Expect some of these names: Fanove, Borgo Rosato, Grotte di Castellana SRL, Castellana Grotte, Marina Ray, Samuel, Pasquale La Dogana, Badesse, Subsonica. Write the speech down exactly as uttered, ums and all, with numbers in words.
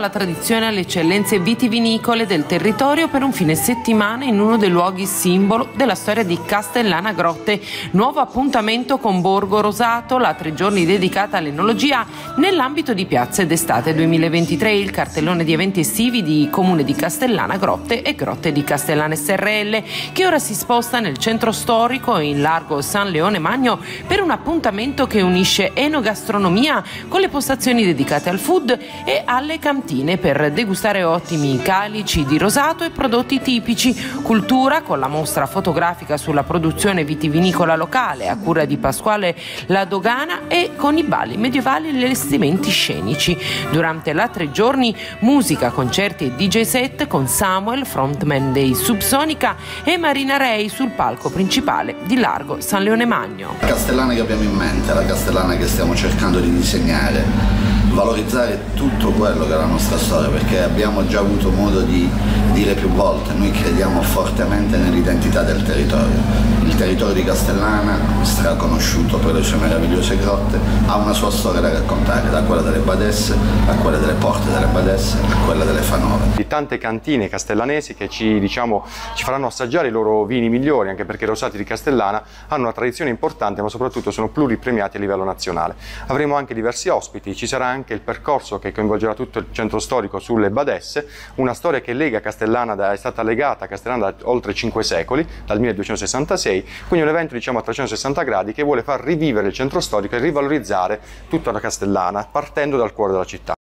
alla tradizione e alle eccellenze vitivinicole del territorio per un fine settimana in uno dei luoghi simbolo della storia di Castellana Grotte. Nuovo appuntamento con Borgo Rosato, la tre giorni dedicata all'enologia nell'ambito di Piazza d'Estate duemilaventitré, il cartellone di eventi estivi di Comune di Castellana Grotte e Grotte di Castellana S R L, che ora si sposta nel centro storico in largo San Leone Magno per un appuntamento che unisce enogastronomia con le postazioni dedicate al food e alle cantine per degustare ottimi calici di rosato e prodotti tipici, cultura con la mostra fotografica sulla produzione vitivinicola locale a cura di Pasquale La Dogana e con i balli medievali e gli allestimenti scenici. Durante la tre giorni musica, concerti e D J set con Samuel, frontman dei Subsonica, e Marina Ray sul palco principale di largo San Leone Magno. La Castellana che abbiamo in mente, la Castellana che stiamo cercando di disegnare, valorizzare tutto quello che è la nostra storia, perché abbiamo già avuto modo di dire più volte, noi crediamo fortemente nell'identità del territorio. Il territorio di Castellana, straconosciuto per le sue meravigliose grotte, ha una sua storia da raccontare, da quella delle Badesse a quella delle porte delle Badesse a quella delle Fanove. Di tante cantine castellanesi che ci, diciamo, ci faranno assaggiare i loro vini migliori, anche perché i rosati di Castellana hanno una tradizione importante, ma soprattutto sono pluripremiati a livello nazionale. Avremo anche diversi ospiti, ci sarà anche anche il percorso che coinvolgerà tutto il centro storico sulle Badesse, una storia che lega Castellana da, è stata legata a Castellana da oltre cinque secoli, dal milleduecentosessantasei, quindi un evento diciamo a trecentosessanta gradi che vuole far rivivere il centro storico e rivalorizzare tutta la Castellana partendo dal cuore della città.